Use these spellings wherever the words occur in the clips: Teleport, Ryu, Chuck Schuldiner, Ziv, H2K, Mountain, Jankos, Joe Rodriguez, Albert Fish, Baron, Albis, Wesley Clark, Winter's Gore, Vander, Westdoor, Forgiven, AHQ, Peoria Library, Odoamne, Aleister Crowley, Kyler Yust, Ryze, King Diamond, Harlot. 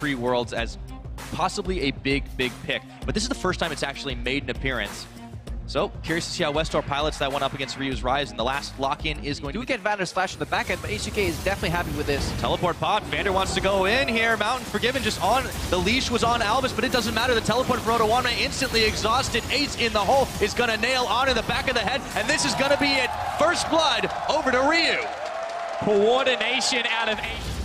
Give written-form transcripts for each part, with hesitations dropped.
Free Worlds as possibly a big pick. But this is the first time it's actually made an appearance. So, curious to see how Westdoor pilots that one up against Ryu's Ryze, and the last lock-in is going to be... Do we get Vander slash in the back end, but H2K is definitely happy with this. Teleport pop, Vander wants to go in here. Mountain Forgiven just on, the leash was on Albis, but it doesn't matter. The teleport for Odoamne instantly exhausted. Ace in the hole is gonna nail on in the back of the head, and this is gonna be it. First blood over to Ryu. Coordination out of H2K.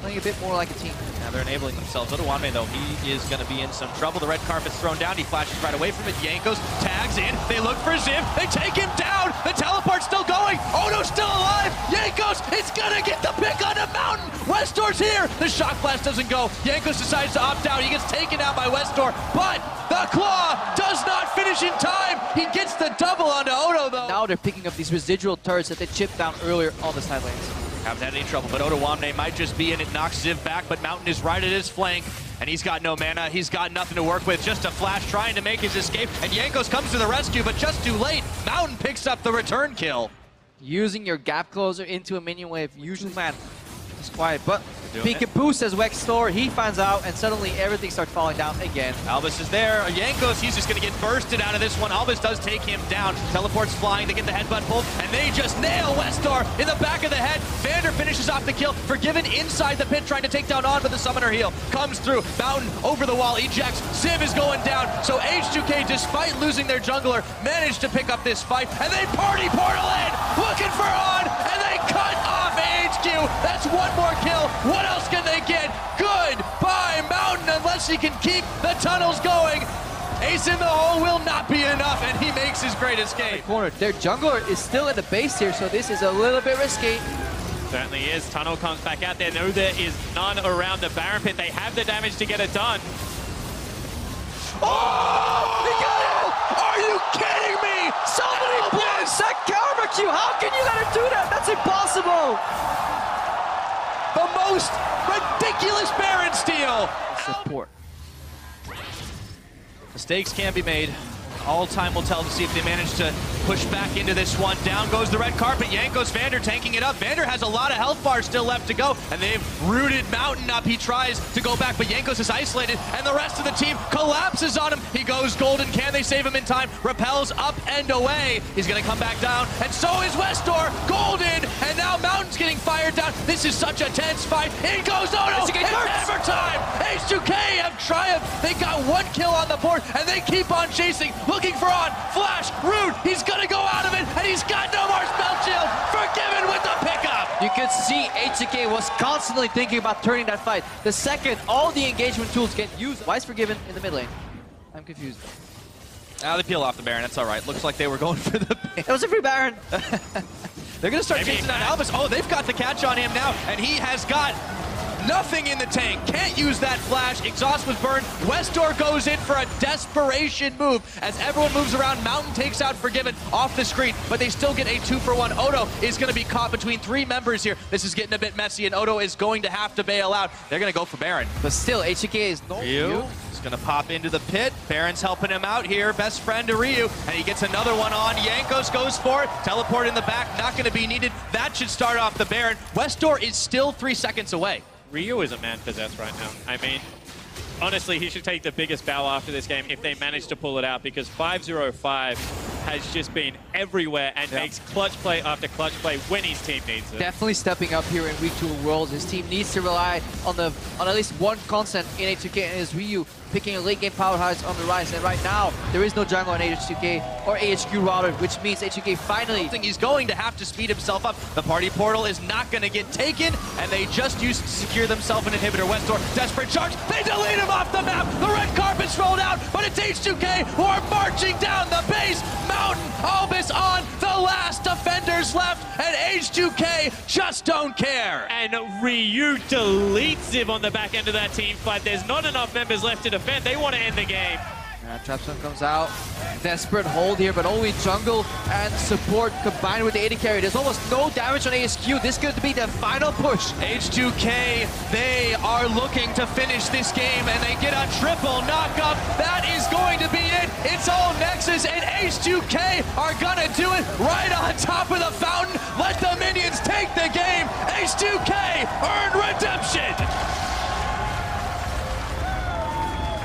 Playing a bit more like a team. Now they're enabling themselves. Odoamne, though, he is going to be in some trouble. The red carpet's thrown down. He flashes right away from it. Jankos tags in. They look for Ziv. They take him down. The teleport's still going. Odo's still alive. Jankos is going to get the pick on the Mountain. Westdoor's here. The shock blast doesn't go. Jankos decides to opt out. He gets taken out by Westdoor, but the claw does not finish in time. He gets the double onto Odo, though. Now they're picking up these residual turrets that they chipped down earlier on the side lanes. Haven't had any trouble, but Odoamne might just be in it. Knocks Ziv back, but Mountain is right at his flank, and he's got no mana. He's got nothing to work with. Just a flash trying to make his escape, and Jankos comes to the rescue, but just too late. Mountain picks up the return kill. Using your gap closer into a minion wave, usually, man, it's quiet, but peekaboo, says Westdoor. He finds out, and suddenly everything starts falling down again. Albis is there. Jankos, he's just going to get bursted out of this one. Albis does take him down. Teleport's flying. They get the headbutt pulled, and they just nail Westdoor in the back of the head. Vander finishes off the kill. Forgiven inside the pit, trying to take down On, but the summoner heal comes through. Mountain over the wall, ejects. Ziv is going down. So H2K, despite losing their jungler, managed to pick up this fight, and they party portal in, looking for On, and they cut off AHQ. That's one more kill. What else can they get? Goodbye, Mountain, unless he can keep the tunnels going. Ace in the hole will not be enough, and he makes his great escape. The corner. Their jungler is still at the base here, so this is a little bit risky. Certainly is. Tunnel comes back out there. No, there is none around the Baron pit. They have the damage to get it done. Oh! He got it! Are you kidding me? Somebody blocks that barbecue! How can you let him do that? That's impossible! The most ridiculous Baron steal! Support. Mistakes can be made. All time will tell to see if they manage to push back into this one. Down goes the red carpet. Jankos, Vander tanking it up. Vander has a lot of health bars still left to go, and they've rooted Mountain up. He tries to go back, but Jankos is isolated, and the rest of the team collapses on him. He goes golden. Can they save him in time? Repels up and away. He's going to come back down, and so is Westdoor. Golden, and now Mountain's getting fired down. This is such a tense fight. In goes Odo. It's overtime. H2K have triumphed. They got one kill on the board, and they keep on chasing. Looking for On, flash, root, he's gonna go out of it, and he's got no more spell shield. Forgiven with the pickup. You could see H2K was constantly thinking about turning that fight. The second all the engagement tools get used, why is Forgiven in the mid lane? I'm confused. Now they peel off the Baron, that's all right. Looks like they were going for the Baron. It was a free Baron. They're gonna start chasing on Albis. Oh, they've got the catch on him now, and he has got nothing in the tank. Can't use that flash. Exhaust was burned. Westdoor goes in for a desperation move. As everyone moves around, Mountain takes out Forgiven off the screen, but they still get a 2-for-1. Odo is going to be caught between three members here. This is getting a bit messy, and Odo is going to have to bail out. They're going to go for Baron. But still, H2K is no Ryu. He's going to pop into the pit. Baron's helping him out here. Best friend to Ryu, and he gets another one on. Jankos goes for it. Teleport in the back. Not going to be needed. That should start off the Baron. Westdoor is still 3 seconds away. Ryu is a man possessed right now. I mean, honestly, he should take the biggest bow after this game if they manage to pull it out, because 505 has just been everywhere and makes clutch play after clutch play when his team needs it. Definitely stepping up here in Week 2 Worlds. His team needs to rely on at least one constant in H2K, and it's Ryu picking a late-game powerhouse on the Ryze. And right now, there is no jungle on H2K or AHQ router, which means H2K finally... He's going to have to speed himself up. The party portal is not going to get taken, and they just used to secure themselves an inhibitor. Westdoor, desperate charge. They delete him off the map. The red carpet's rolled out, but it's H2K who are marching down the base. Mountain, Albis, On, the last defenders left, and H2K just don't care. And Ryu deletes him on the back end of that team fight. There's not enough members left to defend. They want to end the game. Trapstone comes out. Desperate hold here, but only jungle and support combined with the AD carry. There's almost no damage on ASQ. This could be the final push. H2K, they are looking to finish this game, and they get a triple knockup. That is going to be it. It's all Nexus, and H2K are gonna do it right on top of the fountain. Let the minions take the game. H2K earned redemption.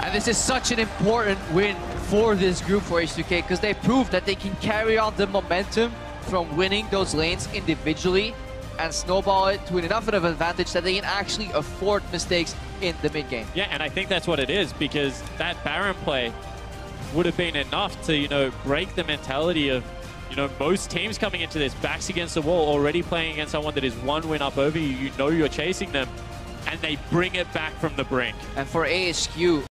And this is such an important win for this group for H2K, because they proved that they can carry on the momentum from winning those lanes individually and snowball it to enough of an advantage that they can actually afford mistakes in the mid game. Yeah, and I think that's what it is, because that Baron play would have been enough to, you know, break the mentality of, you know, most teams coming into this, backs against the wall, already playing against someone that is one win up over you, you know you're chasing them, and they bring it back from the brink. And for AHQ,